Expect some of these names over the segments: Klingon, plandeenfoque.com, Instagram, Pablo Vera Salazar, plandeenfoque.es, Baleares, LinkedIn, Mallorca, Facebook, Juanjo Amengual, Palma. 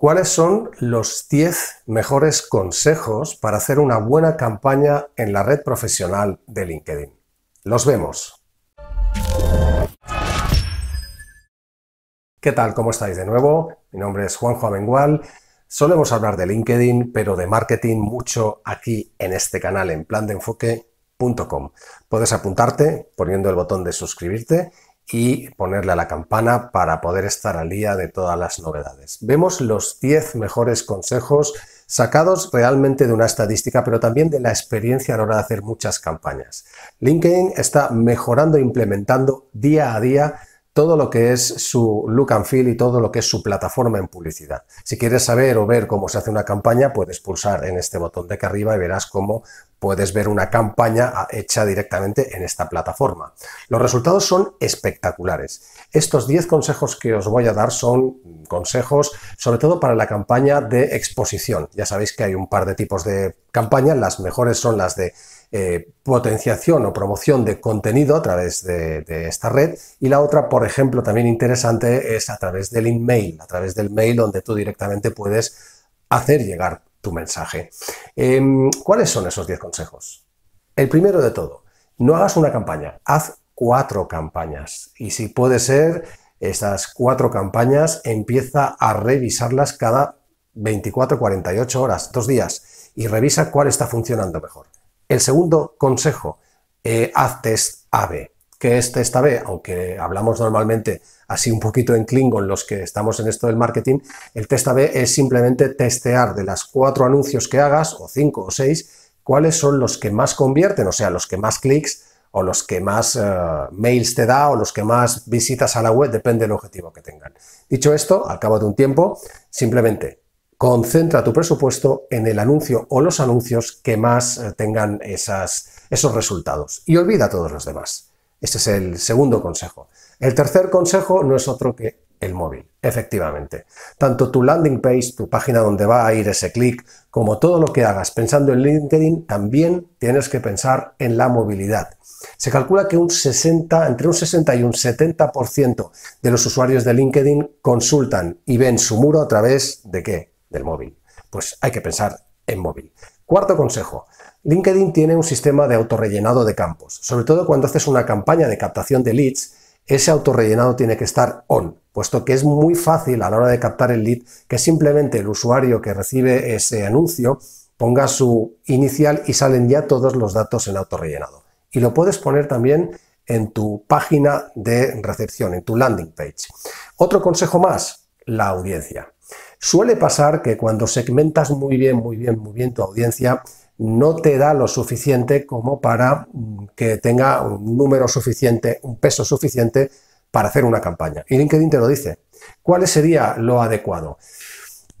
¿Cuáles son los 10 mejores consejos para hacer una buena campaña en la red profesional de LinkedIn? ¡Los vemos! ¿Qué tal? ¿Cómo estáis de nuevo? Mi nombre es Juanjo Amengual. Solemos hablar de LinkedIn, pero de marketing mucho aquí en este canal, en plandeenfoque.com. Puedes apuntarte poniendo el botón de suscribirte y ponerle a la campana para poder estar al día de todas las novedades. Vemos los 10 mejores consejos sacados realmente de una estadística, pero también de la experiencia a la hora de hacer muchas campañas. LinkedIn está mejorando e implementando día a día todo lo que es su look and feel y todo lo que es su plataforma en publicidad. Si quieres saber o ver cómo se hace una campaña, puedes pulsar en este botón de aquí arriba y verás cómo puedes ver una campaña hecha directamente en esta plataforma. Los resultados son espectaculares. Estos 10 consejos que os voy a dar son consejos sobre todo para la campaña de exposición. Ya sabéis que hay un par de tipos de campañas. Las mejores son las de potenciación o promoción de contenido a través de esta red, y la otra, por ejemplo, también interesante, es a través del email, a través del mail, donde tú directamente puedes hacer llegar tu mensaje. ¿Cuáles son esos 10 consejos? El primero de todo, no hagas una campaña, haz 4 campañas, y si puede ser, esas 4 campañas empieza a revisarlas cada 24, 48 horas, 2 días, y revisa cuál está funcionando mejor. El segundo consejo, haz test AB. ¿Qué es test AB? Aunque hablamos normalmente así un poquito en Klingon los que estamos en esto del marketing, el test AB es simplemente testear de las 4 anuncios que hagas, o 5 o 6, cuáles son los que más convierten, o sea, los que más clics o los que más mails te da o los que más visitas a la web, depende del objetivo que tengan. Dicho esto, al cabo de un tiempo, simplemente concentra tu presupuesto en el anuncio o los anuncios que más tengan esos resultados y olvida a todos los demás. Este es el segundo consejo. El tercer consejo no es otro que el móvil, efectivamente. Tanto tu landing page, tu página donde va a ir ese clic, como todo lo que hagas pensando en LinkedIn, también tienes que pensar en la movilidad. Se calcula que entre un 60 y un 70% de los usuarios de LinkedIn consultan y ven su muro a través de ¿qué? Del móvil. Pues hay que pensar en móvil. Cuarto consejo. LinkedIn tiene un sistema de autorrellenado de campos. Sobre todo cuando haces una campaña de captación de leads, ese autorrellenado tiene que estar on, puesto que es muy fácil a la hora de captar el lead que simplemente el usuario que recibe ese anuncio ponga su inicial y salen ya todos los datos en autorrellenado. Y lo puedes poner también en tu página de recepción, en tu landing page. Otro consejo más, la audiencia. Suele pasar que cuando segmentas muy bien tu audiencia, no te da lo suficiente como para que tenga un número suficiente, un peso suficiente para hacer una campaña. Y LinkedIn te lo dice. ¿Cuál sería lo adecuado?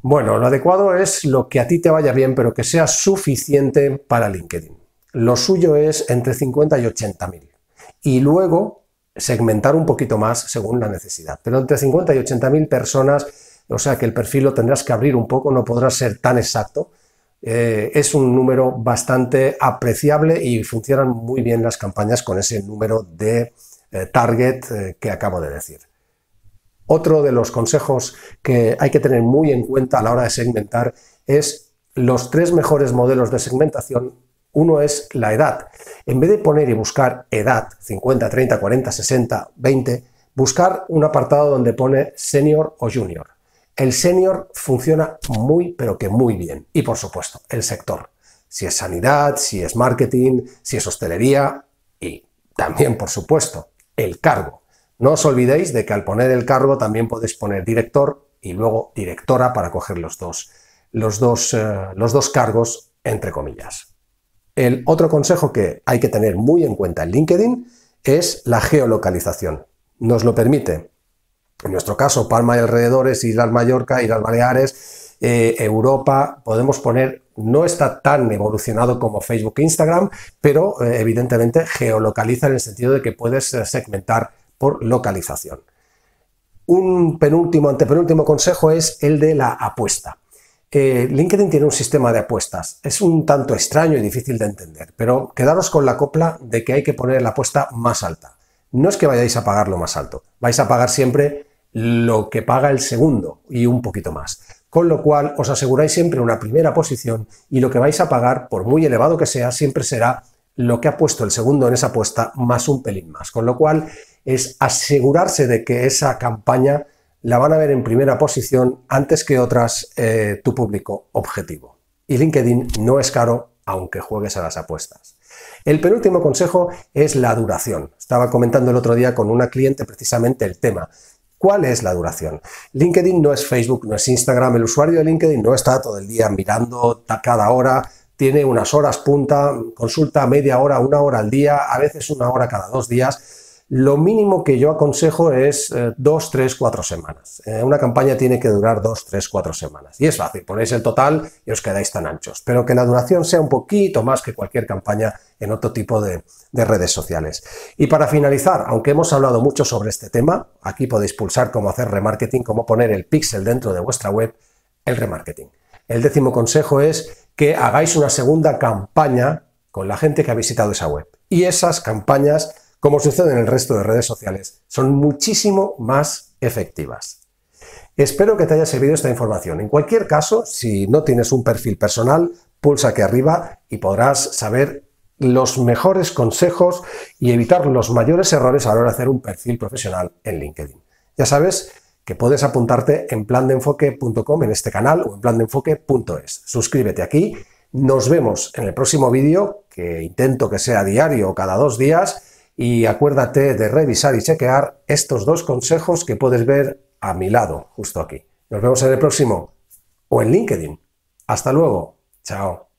Bueno, lo adecuado es lo que a ti te vaya bien, pero que sea suficiente para LinkedIn. Lo suyo es entre 50 y 80.000. Y luego segmentar un poquito más según la necesidad. Pero entre 50 y 80.000 personas. O sea que el perfil lo tendrás que abrir un poco, no podrás ser tan exacto. Es un número bastante apreciable y funcionan muy bien las campañas con ese número de target que acabo de decir. Otro de los consejos que hay que tener muy en cuenta a la hora de segmentar es los 3 mejores modelos de segmentación. Uno es la edad. En vez de poner y buscar edad, 50, 30, 40, 60, 20, buscar un apartado donde pone senior o junior. El senior funciona muy, pero que muy bien. Y, por supuesto, el sector. Si es sanidad, si es marketing, si es hostelería y también, por supuesto, el cargo. No os olvidéis de que al poner el cargo también podéis poner director y luego directora para coger los dos cargos, entre comillas. El otro consejo que hay que tener muy en cuenta en LinkedIn es la geolocalización. Nos lo permite. En nuestro caso, Palma y alrededores, Islas Mallorca, Islas Baleares, Europa, podemos poner, no está tan evolucionado como Facebook e Instagram, pero evidentemente geolocaliza en el sentido de que puedes segmentar por localización. Un antepenúltimo consejo es el de la apuesta. LinkedIn tiene un sistema de apuestas. Es un tanto extraño y difícil de entender, pero quedaros con la copla de que hay que poner la apuesta más alta. No es que vayáis a pagar lo más alto, vais a pagar siempre lo que paga el segundo y un poquito más. con lo cual os aseguráis siempre una primera posición y lo que vais a pagar, por muy elevado que sea, siempre será lo que ha puesto el segundo en esa apuesta más un pelín más, con lo cual es asegurarse de que esa campaña la van a ver en primera posición antes que otras tu público objetivo. Y LinkedIn no es caro aunque juegues a las apuestas. El penúltimo consejo es la duración. Estaba comentando el otro día con una cliente precisamente el tema. ¿Cuál es la duración? LinkedIn no es Facebook, no es Instagram. El usuario de LinkedIn no está todo el día mirando cada hora. Tiene unas horas punta, consulta media hora, una hora al día, a veces una hora cada 2 días. Lo mínimo que yo aconsejo es 2, 3, 4 semanas. Una campaña tiene que durar 2, 3, 4 semanas. Y es fácil, ponéis el total y os quedáis tan anchos. Pero que la duración sea un poquito más que cualquier campaña en otro tipo de redes sociales. Y para finalizar, aunque hemos hablado mucho sobre este tema, aquí podéis pulsar cómo hacer remarketing, cómo poner el pixel dentro de vuestra web, el remarketing. El 10º consejo es que hagáis una segunda campaña con la gente que ha visitado esa web. Y esas campañas, como sucede en el resto de redes sociales, son muchísimo más efectivas. Espero que te haya servido esta información. En cualquier caso, si no tienes un perfil personal, pulsa aquí arriba y podrás saber los mejores consejos y evitar los mayores errores a la hora de hacer un perfil profesional en LinkedIn. Ya sabes que puedes apuntarte en plandeenfoque.com en este canal o en plandeenfoque.es. Suscríbete aquí, nos vemos en el próximo vídeo, que intento que sea diario o cada 2 días, y acuérdate de revisar y chequear estos 2 consejos que puedes ver a mi lado, justo aquí. Nos vemos en el próximo o en LinkedIn. Hasta luego. Chao.